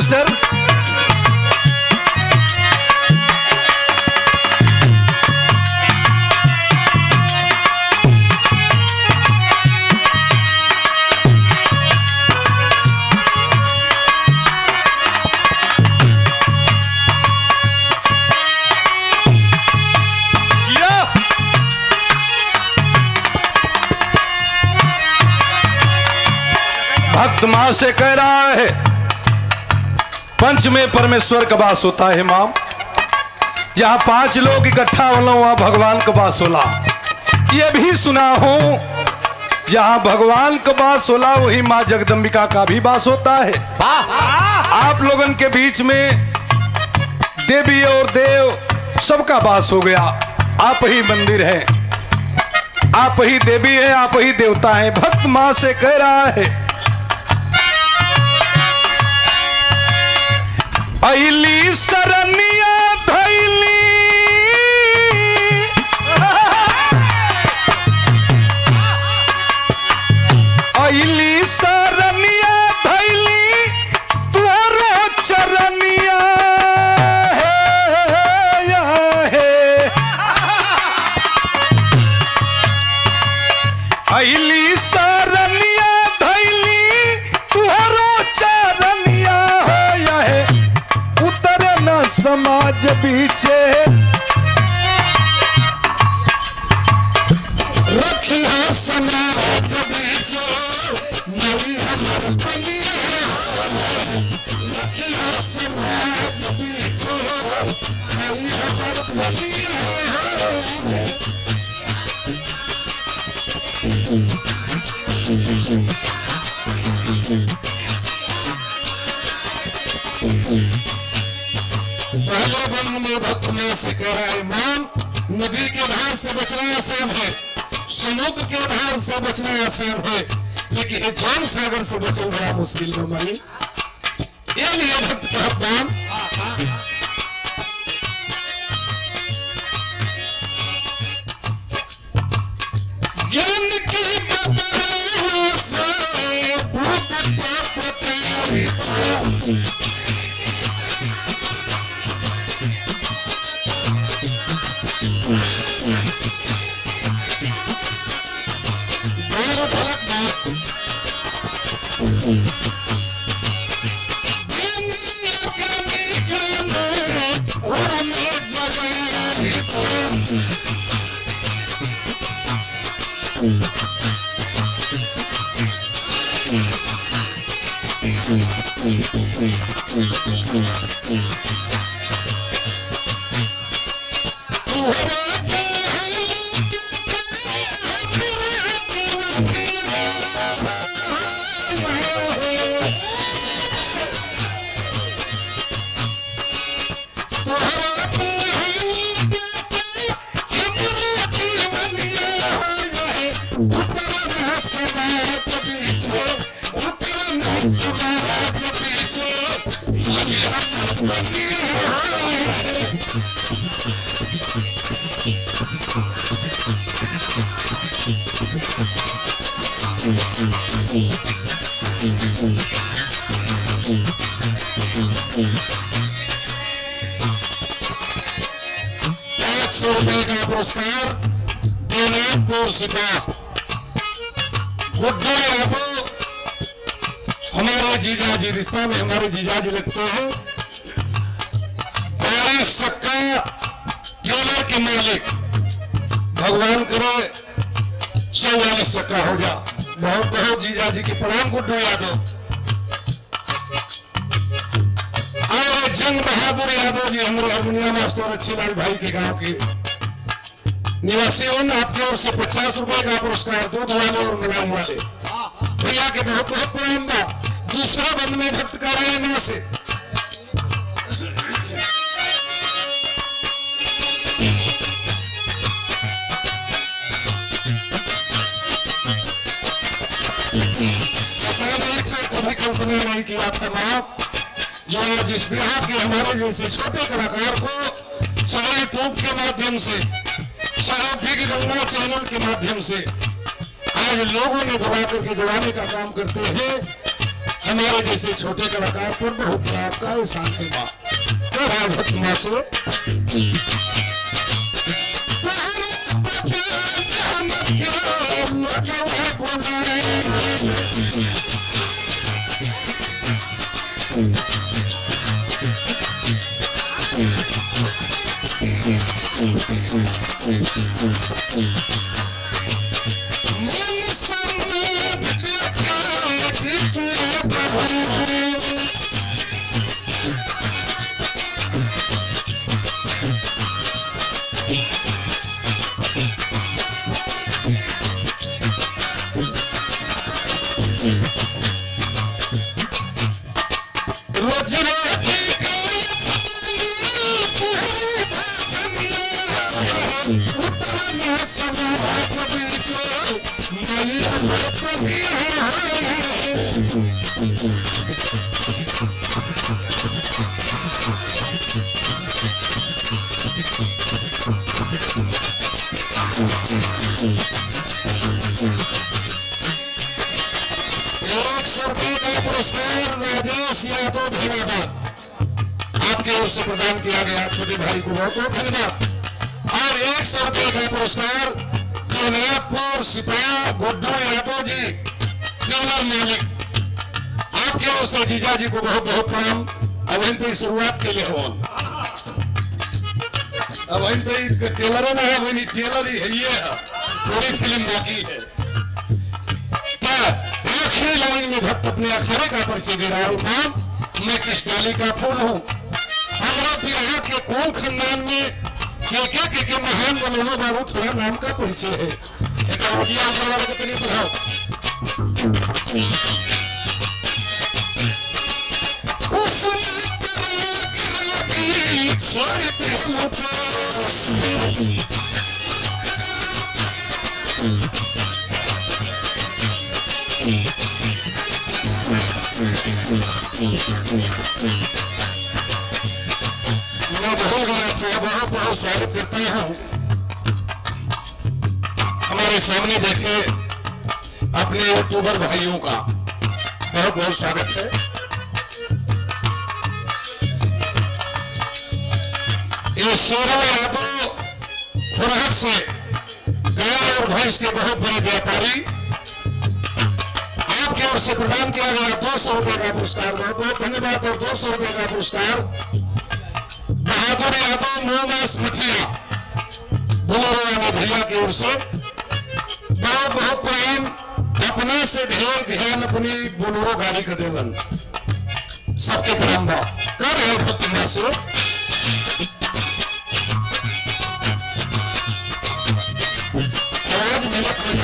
Master. भक्त मां से कह रहा है पंच में परमेश्वर का वास होता है मां, जहां पांच लोग इकट्ठा होना वहां भगवान का वास होला। यह भी सुना हूं जहां भगवान का वास होला वही मां जगदम्बिका का भी वास होता है। आप लोगों के बीच में देवी और देव सबका वास हो गया। आप ही मंदिर है, आप ही देवी है, आप ही देवता है। भक्त मां से कह रहा है अइली सरनिया धइली अइली सरनिया धइली तोरो चरनिया हे अइली सरनिया धइली तोरो चरनिया हे उतरे न समाज पीछे रखिया समाज पीछे नहीं हमार बनिया रखिया समाज पीछे नहीं हमार बनिया। पहले बंद में भक्त मां से कह रहा है मान नदी के धार से बचना आसान है, समुद्र के धार से बचना आसान है, लेकिन जन सागर से बचना बड़ा मुश्किल है माई। ये लिया भक्त का दान। ज्ञान की बदले से भूत का पता से 50 रुपए का पुरस्कार दूध वाले और मलाम वाले भैया के बहुत बहुत प्रणाम बा। दूसरा बंद में भक्त कर रहे हैं मां से कभी कल्पना नहीं की आपका बाप जो आज इस बिहार के हमारे जैसे छोटे कलाकार को चाहे यूट्यूब के माध्यम से गंगा चैनल के माध्यम से आज लोगों ने बुला करके जवाने का काम करते हैं। हमारे जैसे छोटे कलाकार पर बहुत प्यार का एहसान होगा। तो रावत मासूम प्रदान किया गया छोटे भाई को बहुत बहुत धन्यवाद। और 100 रुपये का पुरस्कार नवनाथपुर सिपाही गोड्डू यादव जी जनरल मालिक आपके ओर से जीजा जी को बहुत बहुत प्रणाम। अभिनंदन शुरुआत के लिए हो अभिनंदन इसका टेलर है ना अभिनंदन टेलर ही है ये पूरी फिल्म बाकी है। आखिरी लाइन में भक्त अपने अखाड़े का परिचय दे रहा हूँ। मैं कृष्णाली का फूल हूँ। हमारा बिहार के कोल खानदान में के महान मनोरमा बाबू थोड़ा नाम का परिचय है। एक अवधिया हमारा कितनी बढ़ाओ बहुत बहुत स्वागत करता हूँ। हमारे सामने बैठे अपने यूट्यूबर भाइयों का बहुत बहुत स्वागत है। ये शेरों यादव खुराहट से गाय और भैंस के बहुत बड़े व्यापारी आपकी ओर से प्रदान किया गया 200 रुपये का पुरस्कार। बहुत बहुत धन्यवाद। और 200 रुपये का पुरस्कार बहादुर यादव मोहम्मद मचिया बोलो वाले भैया की ओर से बहुत बहुत प्रेम। अपने से ढेर ध्यान अपनी बोलोरो गाड़ी का देवन सबके प्रणाम कर रहे हो तुम्हें से आज मेरा कुछ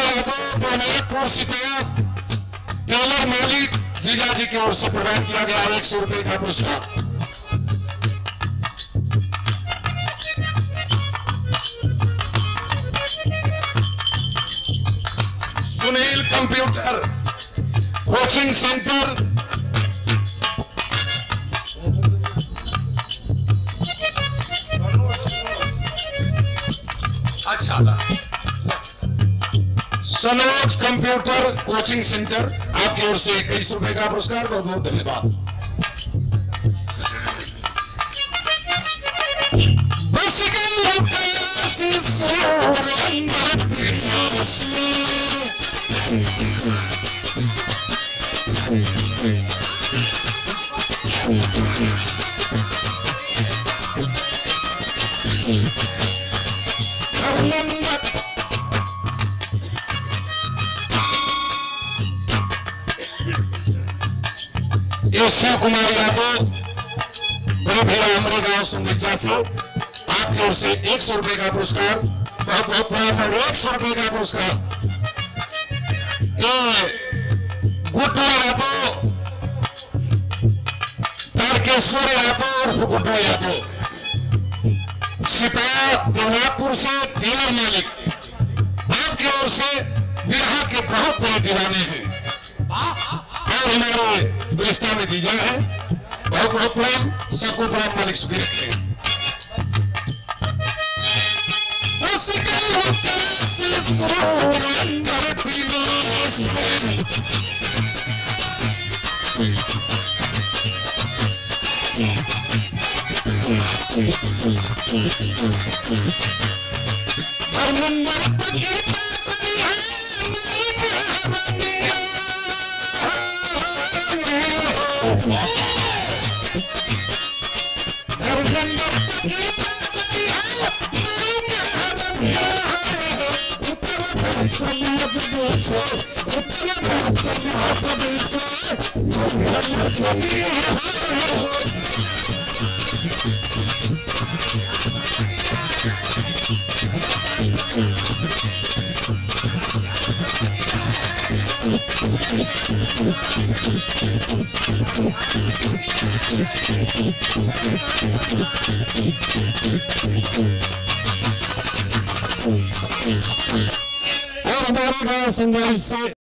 I'm टेलर मालिक जीजा जी की ओर से प्रदान किया गया 100 रुपये का पुरस्कार। सुनील कंप्यूटर कोचिंग सेंटर अच्छा था सनोज कंप्यूटर कोचिंग सेंटर आपकी ओर से 21 रुपये का पुरस्कार। बहुत बहुत धन्यवाद। शिव कुमार यादव बड़े भैया हमारे गाँव सुंदरचा से आपकी ओर से 100 रुपये का पुरस्कार। 100 रुपए का पुरस्कार गुट यादो तारकेश्वर यादो और गुट यादो सिपाही देवनाथपुर से डीलर मालिक आपकी ओर से बिरहा के बहुत बड़े दीवाने हैं और हमारे बिरिस्ता में जीजा है। बहुत बहुत प्रणाम, सबको प्रणाम, मालिक सुखी रखें। और हमारे गांव संगाई से